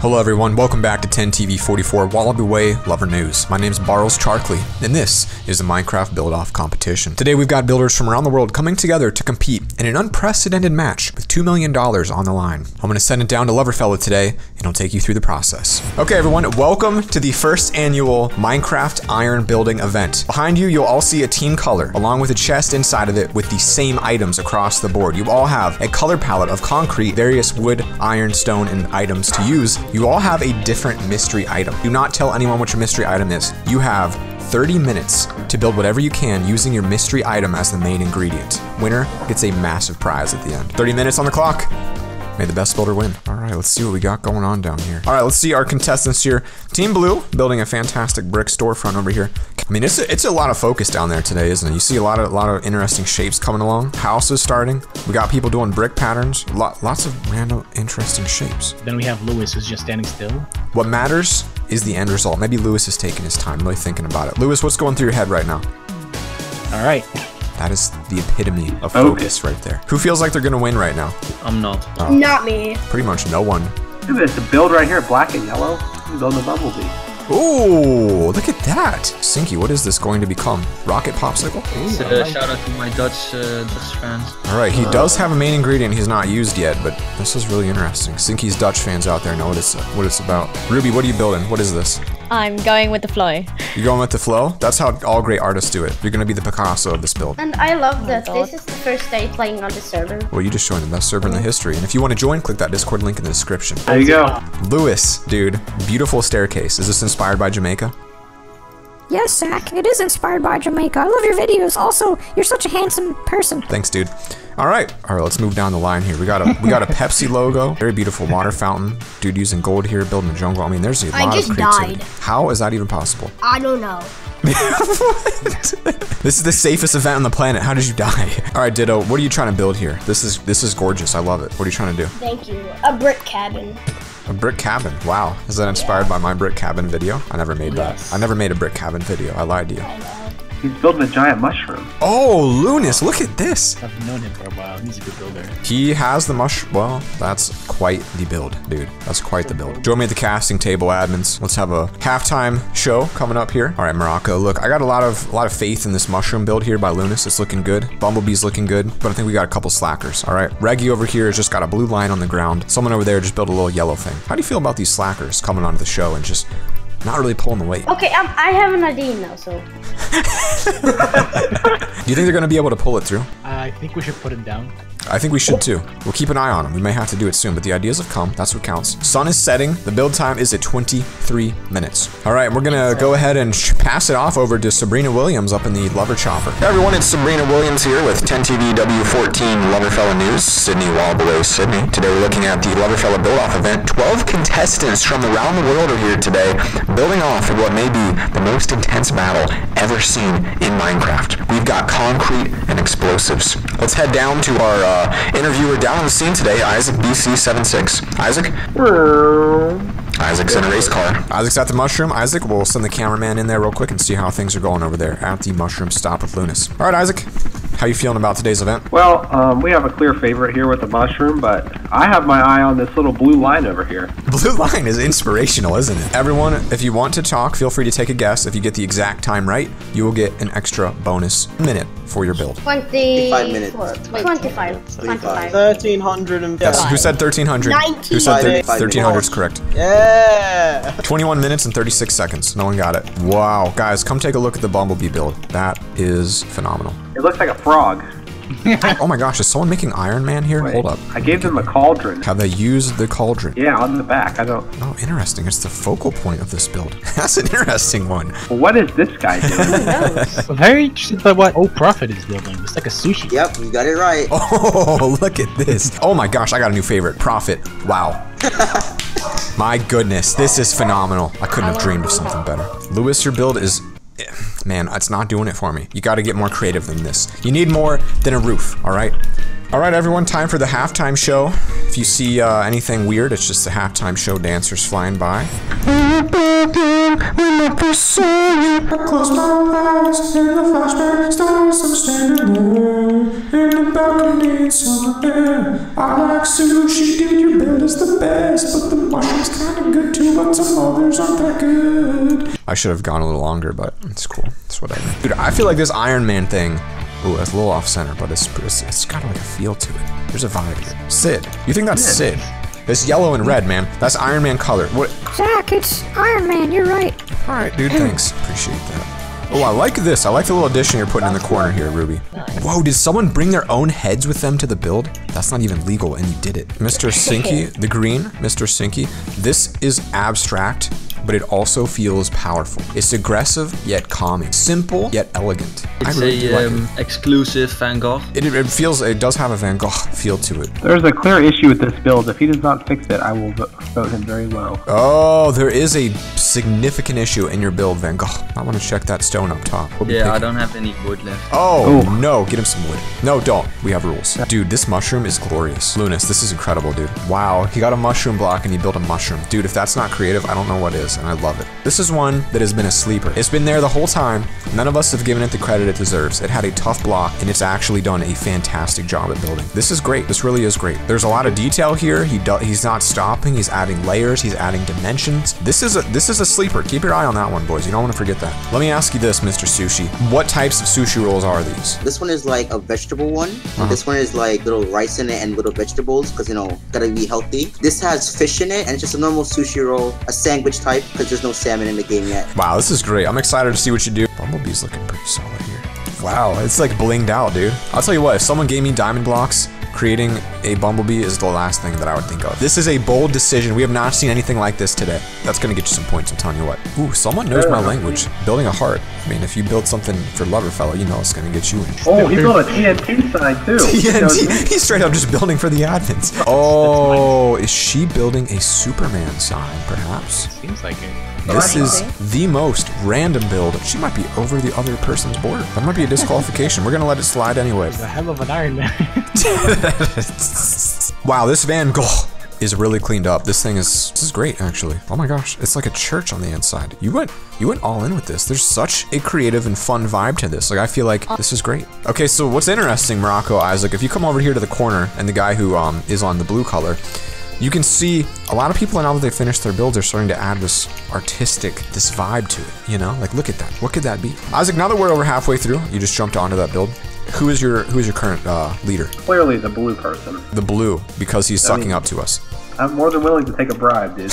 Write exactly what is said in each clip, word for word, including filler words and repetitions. Hello everyone, welcome back to ten T V forty-four Wallaby Way Lover News. My name's Barles Charkley, and this is the Minecraft Build-Off Competition. Today we've got builders from around the world coming together to compete in an unprecedented match with two million dollars on the line. I'm gonna send it down to Loverfella today, and I'll take you through the process. Okay everyone, welcome to the first annual Minecraft Iron Building event. Behind you, you'll all see a team color, along with a chest inside of it with the same items across the board. You all have a color palette of concrete, various wood, iron, stone, and items to use. You all have a different mystery item. Do not tell anyone what your mystery item is. You have thirty minutes to build whatever you can using your mystery item as the main ingredient. Winner gets a massive prize at the end. thirty minutes on the clock. May the best builder win. All right, let's see what we got going on down here. All right, let's see our contestants here. Team Blue building a fantastic brick storefront over here. I mean, it's a, it's a lot of focus down there today, isn't it? You see a lot of a lot of interesting shapes coming along. Houses starting. We got people doing brick patterns. Lo- lots of random interesting shapes. Then we have Lewis, who's just standing still. What matters is the end result. Maybe Lewis is taking his time, really thinking about it. Lewis, what's going through your head right now? All right. That is the epitome of focus okay. right there. Who feels like they're gonna win right now? I'm not. Oh. Not me. Pretty much no one. Look at this, the build right here, black and yellow. He's on the bumblebee. Ooh, look at that. Sinky, what is this going to become? Rocket popsicle? Ooh, uh, like shout out to my Dutch, uh, Dutch fans. All right, he uh, does have a main ingredient he's not used yet, but this is really interesting. Sinky's Dutch fans out there know what it's, uh, what it's about. Ruby, what are you building? What is this? I'm going with the flow. You're going with the flow? That's how all great artists do it. You're going to be the Picasso of this build. And I love that oh this is the first day playing on the server. Well, you just joined the best server in the history. And if you want to join, click that Discord link in the description. There you go. Lewis, dude, beautiful staircase. Is this inspired by Jamaica? Yes, Zach, it is inspired by Jamaica. I love your videos. Also, you're such a handsome person. Thanks, dude. All right, all right. Let's move down the line here. We got a we got a Pepsi logo. Very beautiful water fountain. Dude using gold here, building a jungle. I mean, there's a lot I just of creativity. Died. How is that even possible? I don't know. This is the safest event on the planet. How did you die? All right, Ditto. What are you trying to build here? This is this is gorgeous. I love it. What are you trying to do? Thank you. A brick cabin. A brick cabin. Wow. Is that inspired by my brick cabin video? I never made yes. that. I never made a brick cabin video. I lied to you. I know. He's building a giant mushroom. Oh, Lunis, look at this. I've known him for a while. He's a good builder. He has the mush. Well, that's quite the build, dude. That's quite the build. Join me at the casting table, admins. Let's have a halftime show coming up here. All right, Morocco. Look, I got a lot of a lot of faith in this mushroom build here by Lunis. It's looking good. Bumblebee's looking good, but I think we got a couple slackers. All right, Reggie over here has just got a blue line on the ground. Someone over there just built a little yellow thing. How do you feel about these slackers coming onto the show and just not really pulling the weight? Okay, um, I have an idea now, so. Do you think they're gonna be able to pull it through? Uh, I think we should put it down. I think we should too. We'll keep an eye on them. We may have to do it soon, but the ideas have come. That's what counts. Sun is setting. The build time is at twenty-three minutes. All right, we're gonna go ahead and pass it off over to Sabrina Williams up in the Lover Chopper. Hey everyone, it's Sabrina Williams here with ten T V W fourteen Loverfella News, Sydney, While Away Sydney. Today we're looking at the Loverfella Build-Off event. twelve contestants from around the world are here today, building off of what may be the most intense battle ever seen in Minecraft. We've got concrete and explosives. Let's head down to our Uh, interviewer down on the scene today, Isaac B C seventy-six. Isaac? Isaac's in a race car. Isaac's at the mushroom. Isaac, we'll send the cameraman in there real quick and see how things are going over there at the mushroom stop with Lunis. All right, Isaac, how you feeling about today's event? Well, um, we have a clear favorite here with the mushroom, but I have my eye on this little blue line over here. Blue line is inspirational, isn't it? Everyone, if you want to talk, feel free to take a guess. If you get the exact time right, you will get an extra bonus minute for your build. twenty-five minutes. twenty-five. twenty-five. twenty-five. thirteen hundred and fifty. Yes, who said thirteen hundred? nineteen. Who said thirteen hundred is correct. Yeah! twenty-one minutes and thirty-six seconds. No one got it. Wow. Guys, come take a look at the bumblebee build. That is phenomenal. It looks like a frog. Oh my gosh, is someone making Iron Man here? Wait, hold up. I gave them a cauldron. Have they used the cauldron? Yeah, on the back. I don't. Oh, interesting. It's the focal point of this build. That's an interesting one. Well, what is this guy doing? I'm very interested by what old Prophet is building. It's like a sushi. Yep, you got it right. Oh, look at this. Oh my gosh, I got a new favorite. Prophet. Wow. My goodness, this is phenomenal. I couldn't have dreamed of something better. Lewis, your build is... Man, it's not doing it for me. You gotta get more creative than this. You need more than a roof, all right? All right, everyone, time for the halftime show. If you see uh, anything weird, it's just the halftime show dancers flying by. and the bottom needs some air. I like sushi, dude, your build is the best, but the mushroom's kind of good too, but some others aren't that good. I should have gone a little longer, but it's cool, it's whatever. Dude, I feel like this Iron Man thing, ooh, that's a little off center, but it's, it's, it's got like a feel to it. There's a vibe here. Sid, you think that's Sid? It's yellow and red, man. That's Iron Man color. What? Zach, it's Iron Man, you're right. All right, dude, thanks, appreciate that. Oh, I like this. I like the little addition you're putting in the corner here, Ruby. Whoa, did someone bring their own heads with them to the build? That's not even legal, and you did it. Mister Sinky, the green, Mister Sinky. This is abstract, but it also feels powerful. It's aggressive, yet calming. Simple, yet elegant. It's I really a, like um, it. exclusive Van Gogh. It, it feels, it does have a Van Gogh feel to it. There's a clear issue with this build. If he does not fix it, I will vote him very low. Oh, there is a significant issue in your build, Van Gogh. I want to check that stone up top. We'll yeah, I don't have any wood left. Oh, ooh. No, get him some wood. No, don't. We have rules. Dude, this mushroom is glorious. Lunis, this is incredible, dude. Wow, he got a mushroom block and he built a mushroom. Dude, if that's not creative, I don't know what is, and I love it. This is one that has been a sleeper. It's been there the whole time. None of us have given it the credit it deserves. It had a tough block, and it's actually done a fantastic job at building. This is great. This really is great. There's a lot of detail here. He do he's not stopping. He's adding layers. He's adding dimensions. This is, a, this is a sleeper. Keep your eye on that one, boys. You don't want to forget that. Let me ask you this. This, Mister Sushi, what types of sushi rolls are these? This one is like a vegetable one. Uh-huh. This one is like little rice in it and little vegetables because, you know, gotta be healthy. This has fish in it, and it's just a normal sushi roll, a sandwich type, because there's no salmon in the game yet. Wow, this is great. I'm excited to see what you do. Bumblebee's looking pretty solid here. Wow, it's like blinged out, dude. I'll tell you what, if someone gave me diamond blocks, creating a Bumblebee is the last thing that I would think of. This is a bold decision. We have not seen anything like this today. That's going to get you some points, I'm telling you what. Ooh, someone knows my language. Building a heart. I mean, if you build something for Loverfella, you know it's going to get you in. Oh, he built a T N T side, too. T N T? He's straight up just building for the admins. Oh, is she building a Superman sign, perhaps? Seems like it. This is the most random build. She might be over the other person's board. That might be a disqualification. We're going to let it slide anyway. It's a hell of an Iron Man. Wow, this Van Gogh is really cleaned up. This thing is, this is great, actually. Oh my gosh, it's like a church on the inside. You went, you went all in with this. There's such a creative and fun vibe to this. Like, I feel like this is great. Okay, so what's interesting, Morocco, Isaac, if you come over here to the corner and the guy who um, is on the blue color, you can see a lot of people now that they finished their builds are starting to add this artistic, this vibe to it, you know? Like, look at that, what could that be? Isaac, now that we're over halfway through, you just jumped onto that build. Who is your who is your current uh, leader? Clearly the blue person. The blue, because he's I sucking mean, up to us. I'm more than willing to take a bribe, dude.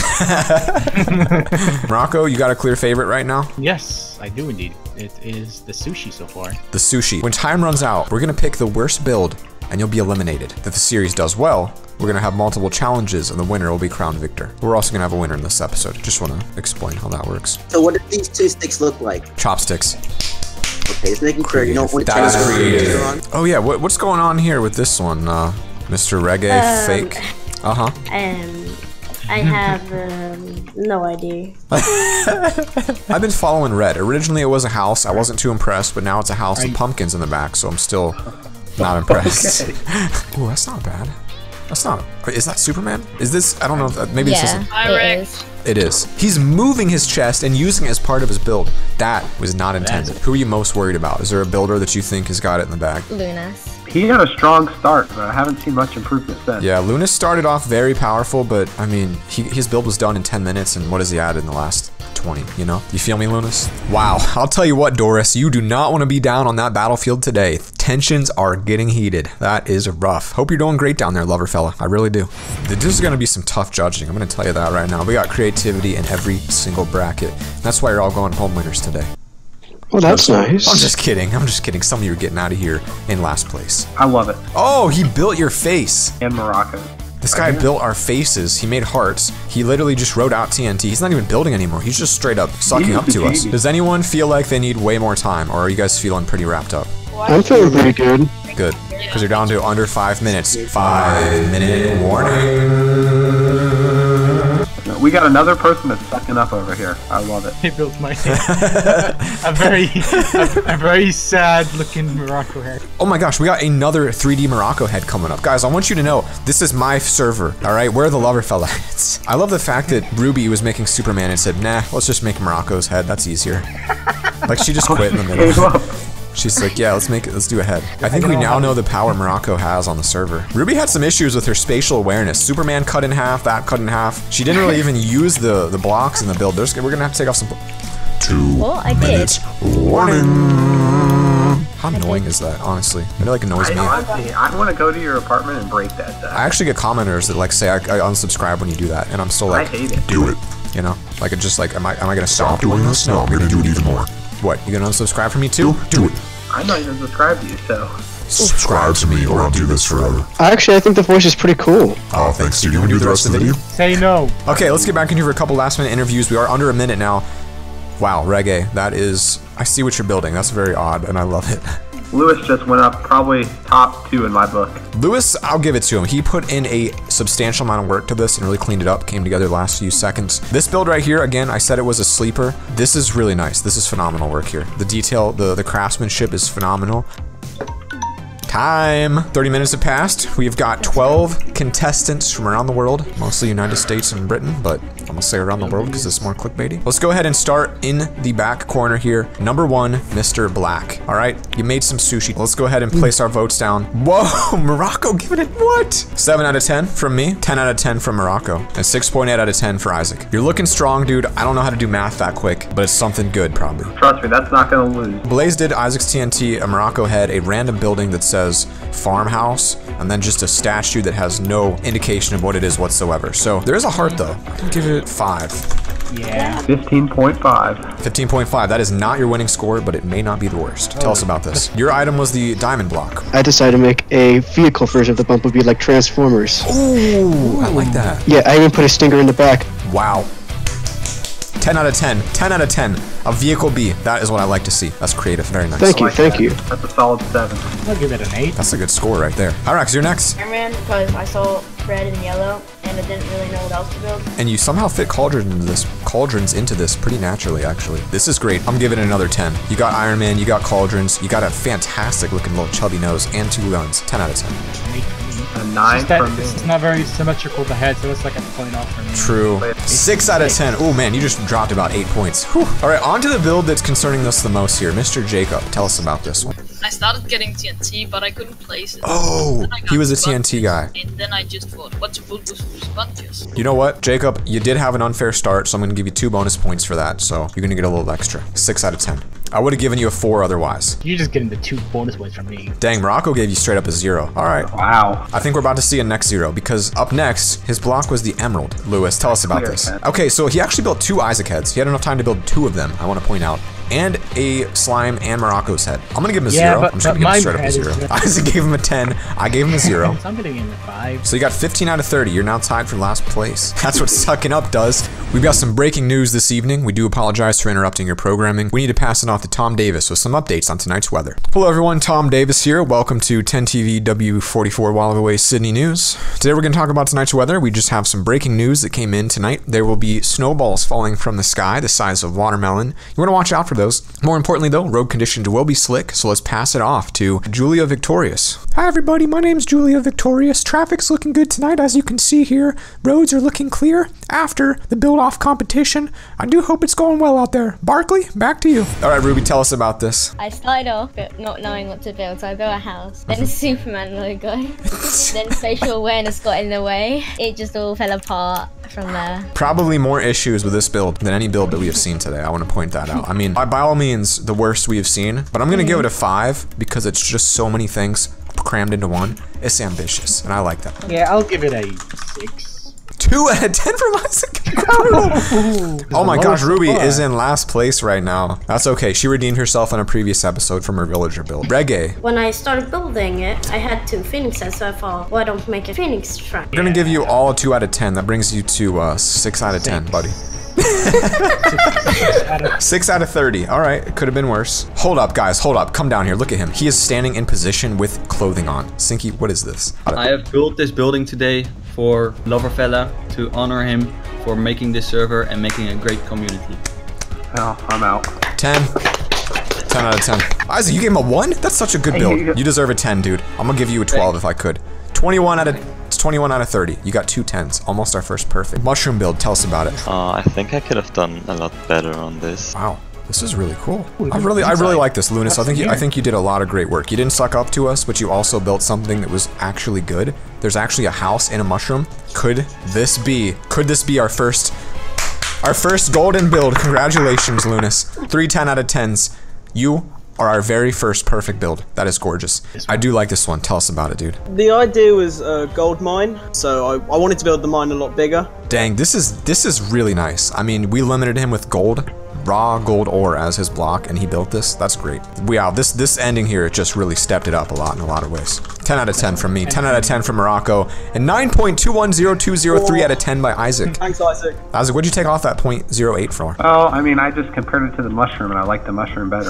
Morocco, you got a clear favorite right now? Yes, I do indeed. It is the sushi so far. The sushi. When time runs out, we're gonna pick the worst build, and you'll be eliminated. If the series does well, we're gonna have multiple challenges, and the winner will be crowned victor. We're also gonna have a winner in this episode. Just wanna explain how that works. So what do these two sticks look like? Chopsticks. Okay, it's making sure you don't want to change the creative. Oh yeah, what, what's going on here with this one, uh, Mister Reggae um, Fake? Uh huh. Um, I have um, no idea. I've been following Red. Originally, it was a house. I wasn't too impressed, but now it's a house with pumpkins in the back, so I'm still not impressed. Okay. Ooh, that's not bad. That's not. Is that Superman? Is this? I don't know. Maybe yeah, this isn't. It is. It is. He's moving his chest and using it as part of his build. That was not intended. Who are you most worried about? Is there a builder that you think has got it in the bag? Lunis. He had a strong start, but I haven't seen much improvement since. Yeah, Lunis started off very powerful, but I mean, he, his build was done in ten minutes, and what has he added in the last twenty, you know? You feel me, Lunis? Wow, I'll tell you what, Doris, you do not want to be down on that battlefield today. Tensions are getting heated. That is rough. Hope you're doing great down there, Loverfella. I really do. This is going to be some tough judging. I'm going to tell you that right now. We got creativity in every single bracket. That's why you're all going home winners today. Oh, that's nice. I'm just kidding. I'm just kidding. Some of you are getting out of here in last place. I love it. Oh, he built your face. And Morocco. This guy built our faces. He made hearts. He literally just wrote out T N T. He's not even building anymore. He's just straight up sucking up to us. Does anyone feel like they need way more time, or are you guys feeling pretty wrapped up? I'm feeling pretty good. Good. Because you're down to under five minutes. Five minute warning. We got another person that's sucking up over here. I love it. He built my name. a very, a, a very sad-looking Morocco head. Oh my gosh, we got another three D Morocco head coming up, guys. I want you to know this is my server. All right, where are the Loverfella heads? I love the fact that Ruby was making Superman and said, "Nah, let's just make Morocco's head. That's easier." Like she just quit in the middle. She's like, yeah, let's make it, let's do a head. I think we now know the power Morocco has on the server. Ruby had some issues with her spatial awareness. Superman cut in half, that cut in half. She didn't really even use the, the blocks in the build. There's, we're gonna have to take off some... Two well, I minutes did. Warning. How annoying is that, honestly? It like annoys I me. Honestly, I want to go to your apartment and break that down. I actually get commenters that like say I, I unsubscribe when you do that, and I'm still like, I hate it. Do it. You know, like it just like, am I am I gonna stop, stop doing this? No, I'm gonna do it even more. What? You gonna unsubscribe from me too? Do, do it. I'm not even subscribed to you, so. Subscribe to me, or I'll do this forever. Actually, I think the voice is pretty cool. Oh, thanks. Do you want to do the rest of the video? Say no. Okay, let's get back in here for a couple last-minute interviews. We are under a minute now. Wow, reggae, that is, I see what you're building. That's very odd, and I love it. Lewis just went up probably top two in my book. Lewis, I'll give it to him. He put in a substantial amount of work to this and really cleaned it up, came together the last few seconds. This build right here, again, I said it was a sleeper. This is really nice. This is phenomenal work here. The detail, the, the craftsmanship is phenomenal. Time! thirty minutes have passed. We've got twelve contestants from around the world, mostly United States and Britain, but I'm gonna say around the world because it's more clickbaity. Let's go ahead and start in the back corner here. Number one, Mister Black. All right, you made some sushi. Let's go ahead and place our votes down. Whoa, Morocco giving it what? seven out of ten from me, ten out of ten from Morocco, and six point eight out of ten for Isaac. You're looking strong, dude. I don't know how to do math that quick, but it's something good, probably. Trust me, that's not gonna lose. Blaze did Isaac's T N T, a Morocco head, a random building that says farmhouse, and then just a statue that has no indication of what it is whatsoever. So there is a heart though. I'll give it five. Yeah. fifteen point five. fifteen point five. That is not your winning score, but it may not be the worst. Oh. Tell us about this. Your item was the diamond block. I decided to make a vehicle version of the Bumblebee like Transformers. Ooh, I like that. Yeah, I even put a stinger in the back. Wow. ten out of ten. ten out of ten. A vehicle B. That is what I like to see. That's creative. Very nice. Thank you. Like thank that. you. That's a solid seven. I'll give it an eight. That's a good score right there. All right, because you're next. Iron Man, because I saw red and yellow, and I didn't really know what else to build. And you somehow fit cauldrons into this, cauldrons into this pretty naturally, actually. This is great. I'm giving it another ten. You got Iron Man. You got cauldrons. You got a fantastic looking little chubby nose and two guns. ten out of ten. A nine it's, that, from it's not very symmetrical the head, so it's like a point off for me. True. six out of ten. Oh man, you just dropped about eight points. Whew. All right, on to the build that's concerning us the most here. Mister Jacob, tell us about this one. I started getting T N T, but I couldn't place it. Oh, he was a T N T guy. And then I just thought, what to build with sponges. You know what, Jacob, you did have an unfair start, so I'm going to give you two bonus points for that. So you're going to get a little extra. six out of ten. I would have given you a four otherwise. You're just getting the two bonus points from me. Dang, Morocco gave you straight up a zero. All right. Wow. I think we're about to see a next zero because up next, his block was the emerald. Lewis, tell us about this. Okay, so he actually built two Isaac heads. He had enough time to build two of them, I want to point out. And a slime and Morocco's head. I'm gonna give him a yeah, zero. But, I'm just gonna give him straight up a zero. Isaac gave him a ten. I gave him a zero. So I'm gonna give him a five. So you got fifteen out of thirty. You're now tied for last place. That's what sucking up does. We've got some breaking news this evening. We do apologize for interrupting your programming. We need to pass it off to Tom Davis with some updates on tonight's weather. Hello everyone, Tom Davis here. Welcome to ten T V W forty-four While Away Sydney News. Today we're gonna talk about tonight's weather. We just have some breaking news that came in tonight. There will be snowballs falling from the sky, the size of watermelon. You wanna watch out for those. More importantly though, road conditions will be slick, so let's pass it off to Julia Victorious. Hi everybody, my name's Julia Victorious. Traffic's looking good tonight, as you can see here. Roads are looking clear after the build-off competition. I do hope it's going well out there. Barkley, back to you. All right, Ruby, tell us about this. I started off not knowing what to build, so I built a house, then a Superman logo, then spatial awareness got in the way. It just all fell apart from there. Probably more issues with this build than any build that we have seen today. I want to point that out. I mean, by all means, the worst we have seen, but I'm going to mm. give it a five because it's just so many things crammed into one. It's ambitious, and I like that. Yeah, I'll give it a six. two out of ten from Isaac. Oh my gosh, Ruby is in last place right now. That's okay. She redeemed herself on a previous episode from her villager build. Reggae. When I started building it, I had two phoenixes, so I thought, why don't make a phoenix shrine? We're gonna give you all a two out of ten. That brings you to uh, six out of ten, buddy. six out of thirty. All right, it could have been worse. Hold up, guys. Hold up. Come down here. Look at him. He is standing in position with clothing on. Sinky, what is this? I have built this building today for Loverfella to honor him for making this server and making a great community. Oh, I'm out. ten. ten out of ten. Isaac, you gave him a one? That's such a good build. You deserve a ten, dude. I'm gonna give you a twelve if I could. twenty-one out of thirty. You got two tens. Almost our first perfect. Mushroom build, tell us about it. Uh, I think I could have done a lot better on this. Wow. This is really cool. I really, I really like this, Lunis. I think, you, I think you did a lot of great work. You didn't suck up to us, but you also built something that was actually good. There's actually a house and a mushroom. Could this be? Could this be our first, our first golden build? Congratulations, Lunis. Three ten out of tens. You are our very first perfect build. That is gorgeous. I do like this one. Tell us about it, dude. The idea was a gold mine, so I, I wanted to build the mine a lot bigger. Dang, this is this is really nice. I mean, we limited him with gold. Raw gold ore as his block, and he built this. That's great. Wow, this this ending here, it just really stepped it up a lot in a lot of ways. ten out of ten from me, ten out of ten from Morocco, and nine point two one zero two zero three out of ten by Isaac. Thanks, Isaac. Isaac, what'd you take off that point zero eight for? Oh, I mean, I just compared it to the mushroom, and I like the mushroom better.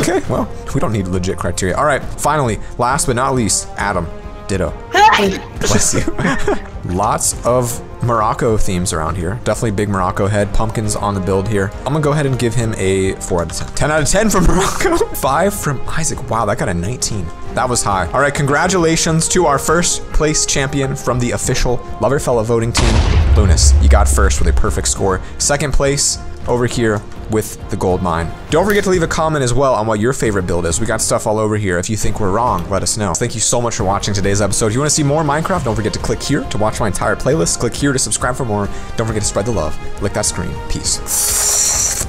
Okay, well, we don't need legit criteria. All right, finally, last but not least, Adam. Ditto. Hey! Bless you. Lots of Morocco themes around here. Definitely big Morocco head. Pumpkins on the build here. I'm gonna go ahead and give him a four out of ten. ten out of ten from Morocco. five from Isaac. Wow, that got a nineteen. That was high. All right, congratulations to our first place champion from the official Loverfella voting team. Lunis, you got first with a perfect score. Second place over here with the gold mine. Don't forget to leave a comment as well on what your favorite build is. We got stuff all over here. If you think we're wrong, let us know. Thank you so much for watching today's episode. If you want to see more Minecraft, don't forget to click here to watch my entire playlist. Click here to subscribe for more. Don't forget to spread the love. Lick that screen. Peace.